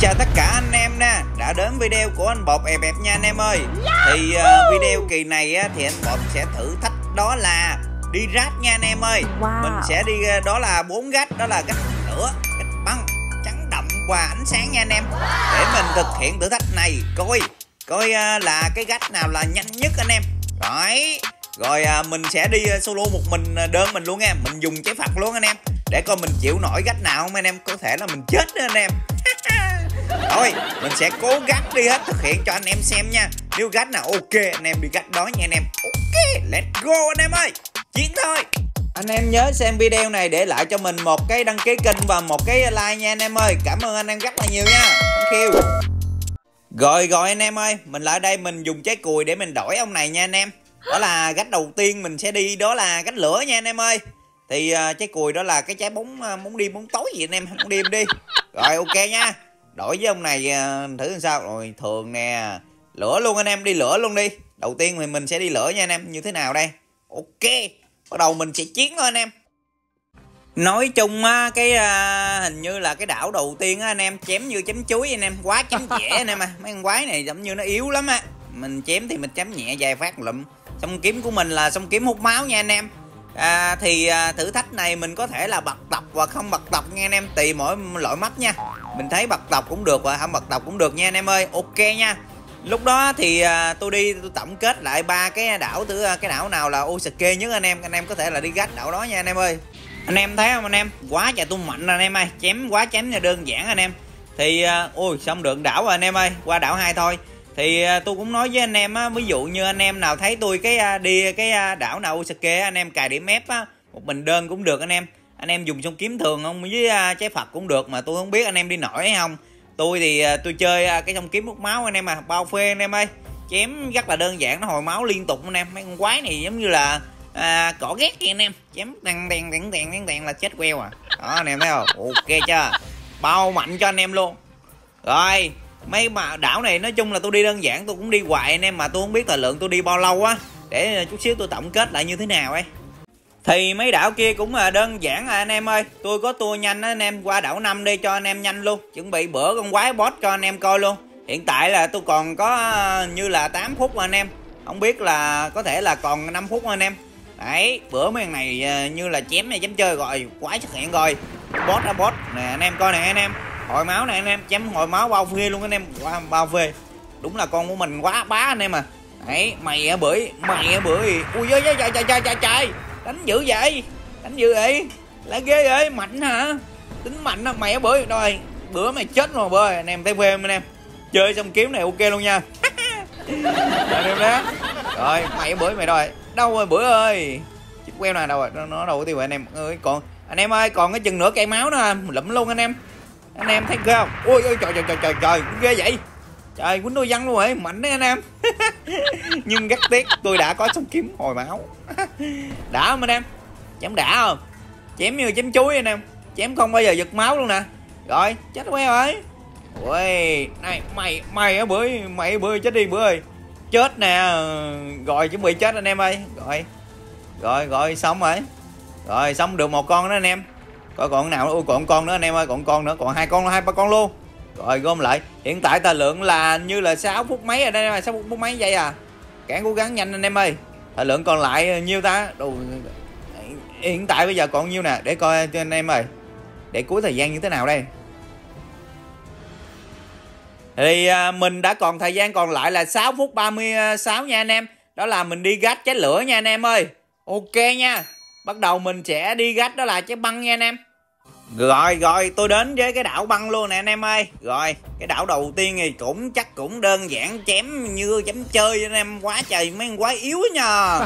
Chào tất cả anh em nè, đã đến video của anh Botepep nha anh em ơi. Thì video kỳ này thì anh Bot sẽ thử thách đó là đi ráp nha anh em ơi. Wow. Mình sẽ đi đó là 4 gách, đó là gách lửa, gách băng, trắng đậm và ánh sáng nha anh em. Wow. Để mình thực hiện thử thách này, coi là cái gách nào là nhanh nhất anh em. Đấy. Rồi mình sẽ đi solo một mình, đơn mình luôn nha, mình dùng trái phạt luôn anh em. Để coi mình chịu nổi gách nào không anh em, có thể là mình chết nữa anh em. Thôi mình sẽ cố gắng đi hết, thực hiện cho anh em xem nha. Nếu gách nào ok anh em đi gách đó nha anh em. Ok, let's go anh em ơi, chiến thôi. Anh em nhớ xem video này để lại cho mình một cái đăng ký kênh và một cái like nha anh em ơi. Cảm ơn anh em rất là nhiều nha. Thank you. Rồi anh em ơi, mình lại đây, mình dùng trái cùi để mình đổi ông này nha anh em. Đó là gách đầu tiên mình sẽ đi, đó là gách lửa nha anh em ơi. Thì trái cùi đó là cái trái bóng, bóng đêm, bóng tối gì anh em, không đêm đi. Rồi ok nha. Đổi với ông này thử làm sao. Rồi thường nè, lửa luôn anh em, đi lửa luôn đi. Đầu tiên thì mình sẽ đi lửa nha anh em. Như thế nào đây? Ok, bắt đầu mình sẽ chiến thôi anh em. Nói chung cái hình như là cái đảo đầu tiên anh em chém như chém chuối anh em, quá chém dẻ anh em. Mấy con quái này giống như nó yếu lắm á. Mình chém thì mình chém nhẹ vài phát lụm. Song kiếm của mình là song kiếm hút máu nha anh em. Thì thử thách này mình có thể là bật tộc và không bật tộc nha anh em, tùy mỗi loại mắt nha. Mình thấy bật tộc cũng được và không bật tộc cũng được nha anh em ơi. Ok nha. Lúc đó thì tôi đi tôi tổng kết lại ba cái đảo, thử cái đảo nào là Osake nhất anh em. Anh em có thể là đi gách đảo đó nha anh em ơi. Anh em thấy không anh em, quá trời tôi mạnh anh em ơi, chém quá chém là đơn giản anh em. Thì ôi xong được đảo rồi anh em ơi, qua đảo 2 thôi. Thì tôi cũng nói với anh em á, ví dụ như anh em nào thấy tôi cái đi cái đảo nào Osake anh em cài điểm ép á, một mình đơn cũng được anh em. Anh em dùng song kiếm thường không với trái Phật cũng được, mà tôi không biết anh em đi nổi hay không. Tôi thì tôi chơi cái song kiếm hút máu anh em à, bao phê anh em ơi. Chém rất là đơn giản, nó hồi máu liên tục anh em. Mấy con quái này giống như là cỏ ghét kìa anh em. Chém đèn là chết queo à. Đó anh em thấy không? Ok chưa? Bao mạnh cho anh em luôn. Rồi mấy mà đảo này nói chung là tôi đi đơn giản, tôi cũng đi hoài anh em, mà tôi không biết thời lượng tôi đi bao lâu á, để chút xíu tôi tổng kết lại như thế nào ấy. Thì mấy đảo kia cũng là đơn giản anh em ơi. Tôi có tour nhanh á anh em, qua đảo 5 đi cho anh em nhanh luôn, chuẩn bị bữa con quái boss cho anh em coi luôn. Hiện tại là tôi còn có như là 8 phút anh em, không biết là có thể là còn 5 phút anh em. Đấy, bữa mấy thằng này như là chém này chém chơi rồi, quái xuất hiện rồi, boss ra boss nè anh em, coi nè anh em. Hồi máu này anh em, chém hồi máu bao phê luôn anh em, bao phê. Đúng là con của mình quá bá anh em à. Đấy, mày bưởi. Ui giời trời, đánh dữ vậy. Đánh dữ vậy. Lá ghê vậy, mạnh hả? Tính mạnh á mày bưởi. Rồi, bữa mày chết rồi bơi. Anh em thấy phê không anh em? Chơi xong kiếm này ok luôn nha. Anh em đó. Rồi, mày bưởi mày rồi. Đâu rồi bưởi ơi. Chiếc queo này đâu rồi? Nó đâu có tiêu rồi anh em ơi. Còn anh em ơi, còn cái chừng nửa cây máu nữa lụm luôn anh em. Anh em thấy ghê không? Ôi ơi trời ghê vậy. Trời quýnh đôi văng luôn rồi, mạnh đấy anh em. Nhưng rất tiếc tôi đã có song kiếm hồi máu. Đã không anh em? Chém đã không? Chém như chém chuối anh em. Chém không bao giờ giật máu luôn nè. Rồi, chết queo ơi. Ôi, này mày bữa chết đi bữa ơi. Chết nè. Rồi chuẩn bị chết anh em ơi. Rồi xong rồi. Rồi xong được một con đó anh em. Coi còn nào, ui còn con nữa anh em ơi, còn con nữa, còn 2 con 2-3 con luôn. Rồi gom lại, hiện tại thời lượng là như là 6 phút mấy rồi đây mà, 6 phút mấy vậy à. Càng cố gắng nhanh anh em ơi. Thời lượng còn lại nhiêu ta? Đồ... hiện tại bây giờ còn nhiêu nè, để coi cho anh em ơi. Để cuối thời gian như thế nào đây. Thì mình đã còn thời gian còn lại là 6 phút 36 nha anh em. Đó là mình đi gách trái lửa nha anh em ơi. Ok nha. Bắt đầu mình sẽ đi gách đó là trái băng nha anh em. Rồi tôi đến với cái đảo băng luôn nè anh em ơi. Rồi cái đảo đầu tiên thì cũng chắc cũng đơn giản, chém như chém chơi anh em. Quá trời mấy con quái yếu nhờ.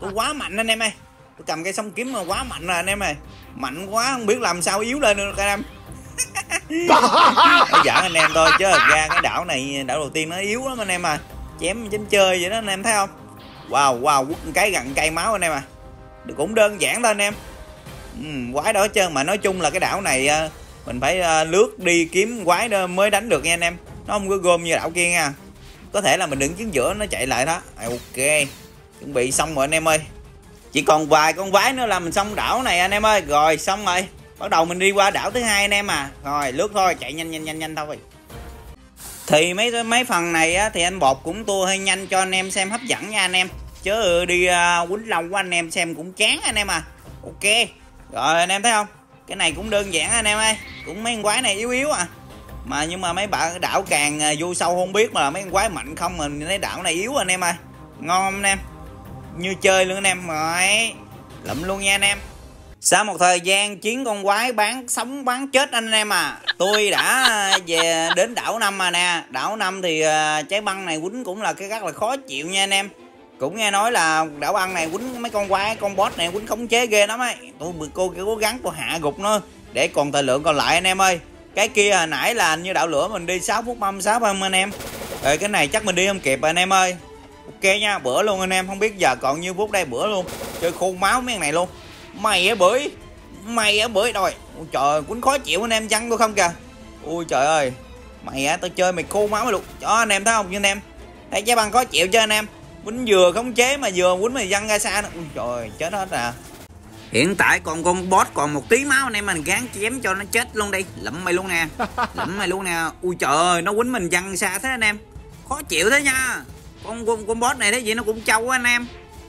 Tôi quá mạnh anh em ơi. Tôi cầm cây song kiếm mà quá mạnh rồi anh em ơi. Mạnh quá không biết làm sao yếu lên nữa anh em. Nó giỡn anh em thôi chứ thật ra cái đảo này, đảo đầu tiên nó yếu lắm anh em à. Chém chém chơi vậy đó anh em thấy không. Wow quất cái gần cây máu anh em à. Cũng đơn giản thôi anh em. Quái đó chứ, mà nói chung là cái đảo này mình phải lướt đi kiếm quái đó mới đánh được nha anh em. Nó không có gom như đảo kia nha. Có thể là mình đứng chính giữa nó chạy lại đó. Ok, chuẩn bị xong rồi anh em ơi. Chỉ còn vài con vái nữa là mình xong đảo này anh em ơi. Rồi xong rồi, bắt đầu mình đi qua đảo thứ hai anh em à. Rồi lướt thôi, chạy nhanh thôi. Thì mấy phần này á, thì anh Bột cũng tua hơi nhanh cho anh em xem hấp dẫn nha anh em. Chứ đi quýnh lông của anh em xem cũng chán anh em à. Ok, rồi anh em thấy không, cái này cũng đơn giản anh em ơi. Cũng mấy con quái này yếu à. Mà nhưng mà mấy bạn đảo càng vô sâu không biết mà mấy con quái mạnh không, mình thấy đảo này yếu anh em ơi. Ngon anh em, như chơi luôn anh em. Rồi lụm luôn nha anh em. Sau một thời gian chiến con quái bán sống bán chết anh em à, tôi đã về đến đảo 5 mà nè. Đảo 5 thì trái băng này quýnh cũng là cái rất là khó chịu nha anh em. Cũng nghe nói là đảo băng này quýnh mấy con quái, con boss này quýnh khống chế ghê lắm ấy. Cô cố gắng cô hạ gục nó để còn thời lượng còn lại anh em ơi. Cái kia hồi nãy là như đảo lửa mình đi 6 phút 36 anh em. Rồi cái này chắc mình đi không kịp anh em ơi. Ok nha, bữa luôn anh em, không biết giờ còn nhiêu phút đây, bữa luôn. Chơi khôn máu mấy này luôn. Mày á bưởi rồi. Ôi trời, quýnh khó chịu anh em, chăng tôi không kìa. Ôi trời ơi, mày á, tao chơi mày khô máu mày luôn. Đó anh em thấy không, như anh em thấy trái băng khó chịu chứ anh em. Quýnh vừa khống chế mà vừa quýnh mày văng ra xa nữa. Ôi trời, chết hết à. Hiện tại còn con boss còn một tí máu anh em, mình gán chém cho nó chết luôn đi. Lụm mày luôn nè. Ui trời ơi, nó quýnh mình văng xa thế anh em, khó chịu thế nha. Con boss này thế gì nó cũng trâu anh em,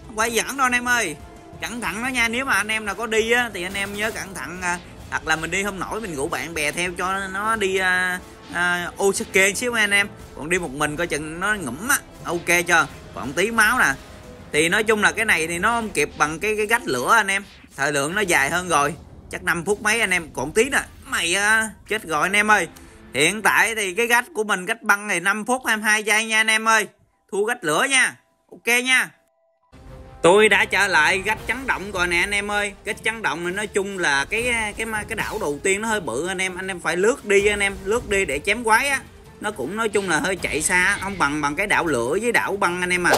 không phải giỡn đâu anh em ơi. Cẩn thận đó nha, nếu mà anh em nào có đi á, thì anh em nhớ cẩn thận. Hoặc là mình đi không nổi mình rủ bạn bè theo cho nó đi Osake xíu anh em. Còn đi một mình coi chừng nó ngủm á. Ok chưa, còn tí máu nè. Thì nói chung là cái này thì nó không kịp bằng cái gách lửa anh em. Thời lượng nó dài hơn rồi, chắc 5 phút mấy anh em, còn tí nè. Mày chết rồi anh em ơi. Hiện tại thì cái gách của mình, gách băng này 5 phút 22 giây nha anh em ơi. Thua gách lửa nha. Ok nha. Tôi đã trở lại gách chấn động rồi nè anh em ơi. Gách chấn động này nói chung là cái đảo đầu tiên nó hơi bự anh em. Anh em phải lướt đi anh em, lướt đi để chém quái á. Nó cũng nói chung là hơi chạy xa, không bằng cái đảo lửa với đảo băng anh em à.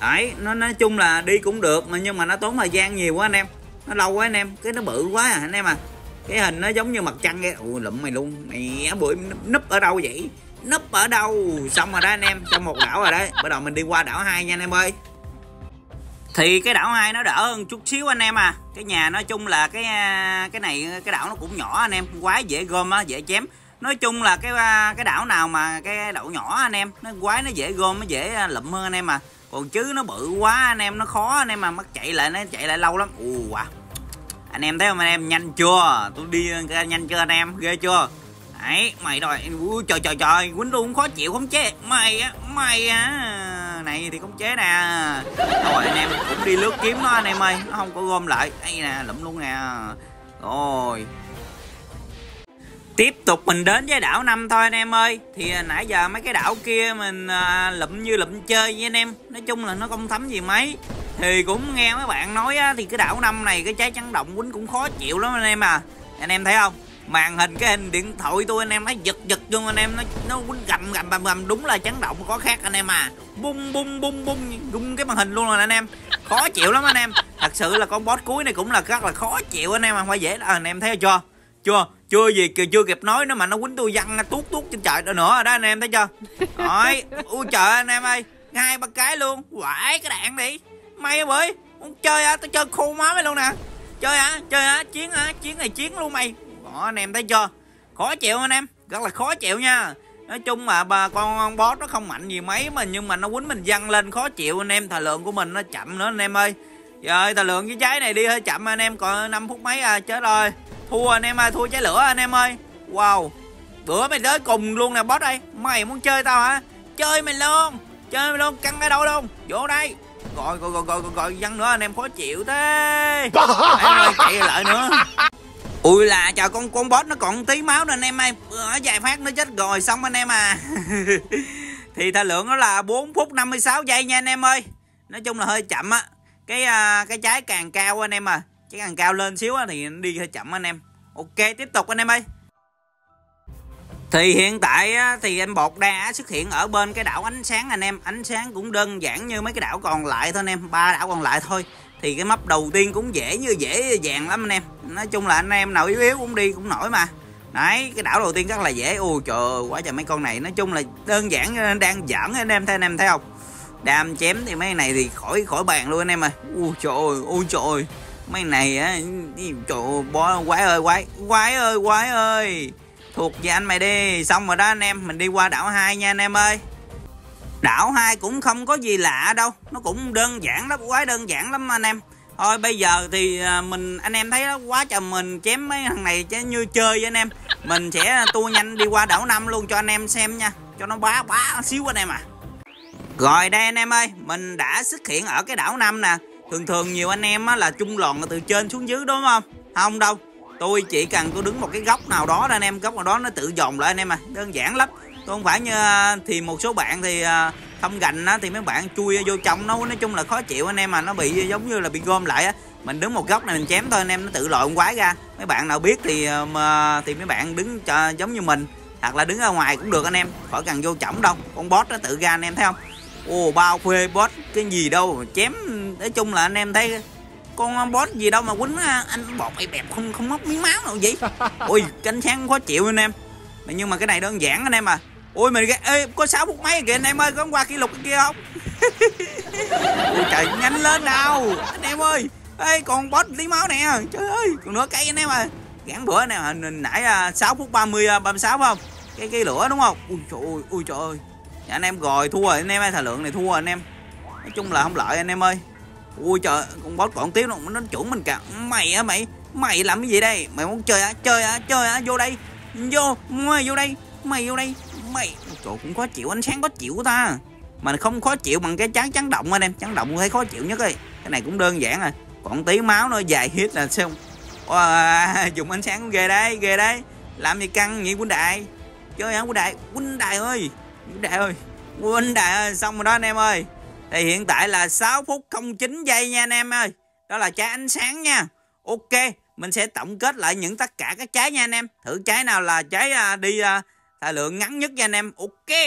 Đấy, nó nói chung là đi cũng được mà, nhưng mà nó tốn thời gian nhiều quá anh em. Nó lâu quá anh em, cái nó bự quá à anh em à. Cái hình nó giống như mặt trăng vậy. Ui lụm mày luôn. Mày bụi núp ở đâu vậy? Núp ở đâu? Xong rồi đó anh em, xong một đảo rồi đấy. Bắt đầu mình đi qua đảo 2 nha anh em ơi. Thì cái đảo 2 nó đỡ hơn chút xíu anh em à. Cái nhà nói chung là cái này cái đảo nó cũng nhỏ anh em, quái dễ gom á, dễ chém. Nói chung là cái đảo nào mà cái đậu nhỏ anh em, nó quái nó dễ gom, nó dễ lụm hơn anh em à. Còn chứ nó bự quá anh em, nó khó anh em mà mất chạy lại, nó chạy lại lâu lắm. Wow. Anh em thấy không anh em, nhanh chưa? Tôi đi nhanh chưa anh em, ghê chưa? Đấy, mày rồi. Ui trời trời trời, quýnh luôn khó chịu khống chế. Mày á. Này thì khống chế nè. Rồi anh em cũng đi lướt kiếm nó anh em ơi, nó không có gom lại. Đây nè, lụm luôn nè. Rồi. Tiếp tục mình đến với đảo 5 thôi anh em ơi. Thì nãy giờ mấy cái đảo kia mình lụm chơi với anh em. Nói chung là nó không thấm gì mấy. Thì cũng nghe mấy bạn nói á, thì cái đảo 5 này cái trái chấn động quýnh cũng khó chịu lắm anh em à. Anh em thấy không? Màn hình cái hình điện thoại tôi anh em nó giật luôn anh em, nó quýnh gầm, đúng là chấn động có khác anh em à. Bung cái màn hình luôn rồi anh em. Khó chịu lắm anh em. Thật sự là con boss cuối này cũng là rất là khó chịu anh em mà, phải dễ là anh em thấy chưa? Chưa gì kìa, chưa kịp nói nữa mà nó quýnh tôi văng tuốt trên trời nữa rồi đó anh em thấy chưa? Rồi, ui trời anh em ơi, 2-3 cái luôn, quải cái đạn đi. Mày ơi, muốn chơi hả? Tao chơi khô máu mày luôn nè. Chơi hả? Chiến hả? Chiến này chiến luôn mày. Đó, anh em thấy chưa? Khó chịu anh em, rất là khó chịu nha. Nói chung mà bà con boss nó không mạnh gì mấy mà, nhưng mà nó quýnh mình văng lên khó chịu anh em. Thời lượng của mình nó chậm nữa anh em ơi. Rồi thời lượng với trái này đi hơi chậm anh em, còn 5 phút mấy à, chết rồi. Thua anh em ơi, thua trái lửa anh em ơi. Wow. Bữa mày tới cùng luôn nè boss đây. Mày muốn chơi tao hả? Chơi mày luôn, căng ở đâu luôn. Vô đây. Gọi văng nữa anh em, khó chịu thế. Anh ơi, chạy lại nữa. Ui là trời, con boss nó còn tí máu nè anh em ơi. Ở vài phát nó chết rồi, xong anh em à. Thì thời lượng nó là 4 phút 56 giây nha anh em ơi. Nói chung là hơi chậm á. Cái trái càng cao anh em à. Trái càng cao lên xíu á thì đi hơi chậm anh em. Ok, tiếp tục anh em ơi. Thì hiện tại thì anh Bột đã xuất hiện ở bên cái đảo ánh sáng anh em. Ánh sáng cũng đơn giản như mấy cái đảo còn lại thôi anh em, 3 đảo còn lại thôi. Thì cái map đầu tiên cũng dễ dàng lắm anh em. Nói chung là anh em nào yếu cũng đi cũng nổi mà. Đấy, cái đảo đầu tiên rất là dễ. Ui trời ơi, quá trời mấy con này. Nói chung là đơn giản, đang giỡn anh em, thấy anh em thấy không? Đam chém thì mấy cái này thì khỏi bàn luôn anh em ơi. Ui trời ơi, ui trời ơi. Mấy này á, trời ơi, quái ơi quái. Quái ơi quái ơi. Thuộc về anh mày đi. Xong rồi đó anh em, mình đi qua đảo 2 nha anh em ơi. Đảo 2 cũng không có gì lạ đâu, nó cũng đơn giản lắm, quá đơn giản lắm anh em. Thôi bây giờ thì mình, anh em thấy đó, quá trời mình chém mấy thằng này như chơi với anh em. Mình sẽ tua nhanh đi qua đảo 5 luôn cho anh em xem nha, cho nó bá xíu anh em à. Rồi đây anh em ơi, mình đã xuất hiện ở cái đảo 5 nè. Thường nhiều anh em á, là trung lòn từ trên xuống dưới đúng không? Không đâu, tôi chỉ cần tôi đứng một cái góc nào đó anh em, góc nào đó nó tự dồn lại anh em à, đơn giản lắm. Tôi không phải như thì một số bạn thì không gành á, thì mấy bạn chui vô trong nó, nói chung là khó chịu anh em, mà nó bị giống như là bị gom lại á. Mình đứng một góc này mình chém thôi anh em, nó tự lộn quái ra. Mấy bạn nào biết thì mấy bạn đứng giống như mình, hoặc là đứng ở ngoài cũng được anh em, khỏi cần vô chổng đâu, con boss nó tự ra anh em thấy không. Ồ, bao khuê boss cái gì đâu chém. Nói chung là anh em thấy con boss gì đâu mà quýnh anh bọt mày bẹp không móc miếng máu nào vậy. Ui cánh sáng khó chịu anh em, nhưng mà cái này đơn giản anh em à. Ui mình ê, có 6 phút mấy kìa anh em ơi, có qua kỷ lục cái kia không? Ui trời, nhanh lên nào anh em ơi. Ê còn boss tí máu nè, trời ơi còn nửa cây anh em ơi. Gắn bữa nè, nãy 6 phút 30 36 không? Cái lửa đúng không? Ui trời ơi. Dạ, anh em rồi, thua rồi anh em ơi, thời lượng này thua rồi anh em. Nói chung là không lợi anh em ơi. Ui trời, con boss còn tiếp nó chuẩn mình cả. Mày á mày làm cái gì đây? Mày muốn chơi á, vô đây. Mày vô đây. Mày trời cũng khó chịu, ánh sáng khó chịu của ta mà không khó chịu bằng cái trái chấn động anh em. Chấn động thấy khó chịu nhất ấy. Cái này cũng đơn giản rồi, còn tí máu nó dài hit là xong. Wow, dùng ánh sáng cũng ghê đấy, làm gì căng nhỉ. Quân đại chơi hả? Quân đại ơi, xong rồi đó anh em ơi. Thì hiện tại là 6 phút 09 giây nha anh em ơi, đó là trái ánh sáng nha. Ok, mình sẽ tổng kết lại những tất cả các trái nha anh em, thử trái nào là trái đi thời lượng ngắn nhất nha anh em. Ok,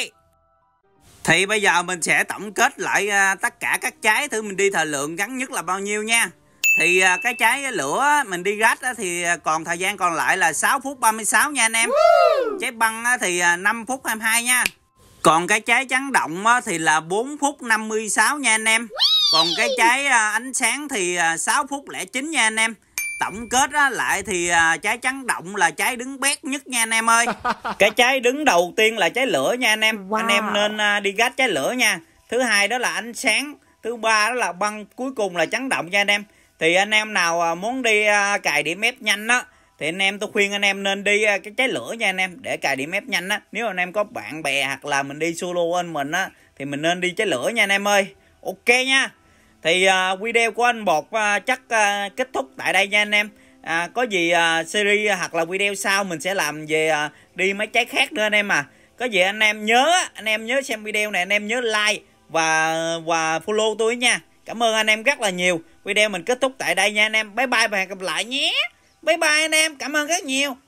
thì bây giờ mình sẽ tổng kết lại tất cả các trái, thử mình đi thời lượng ngắn nhất là bao nhiêu nha. Thì cái trái lửa mình đi rách thì còn thời gian còn lại là 6 phút 36 nha anh em. Trái băng thì 5 phút 22 nha. Còn cái trái chấn động thì là 4 phút 56 nha anh em. Còn cái trái ánh sáng thì 6 phút 09 nha anh em. Tổng kết lại thì trái chấn động là trái đứng bét nhất nha anh em ơi. Cái trái đứng đầu tiên là trái lửa nha anh em. Wow. Anh em nên đi gách trái lửa nha. Thứ hai đó là ánh sáng, thứ ba đó là băng, cuối cùng là chấn động nha anh em. Thì anh em nào muốn đi cài điểm ép nhanh á thì anh em, tôi khuyên anh em nên đi cái trái lửa nha anh em, để cài điểm ép nhanh á. Nếu anh em có bạn bè hoặc là mình đi solo anh mình á thì mình nên đi trái lửa nha anh em ơi. Ok nha. Thì video của anh Bột chắc kết thúc tại đây nha anh em. Có gì series hoặc là video sau mình sẽ làm về đi mấy trái khác nữa anh em à. Có gì anh em nhớ xem video này, anh em nhớ like và follow tôi nha. Cảm ơn anh em rất là nhiều. Video mình kết thúc tại đây nha anh em. Bye bye và hẹn gặp lại nhé. Bye bye anh em, cảm ơn rất nhiều.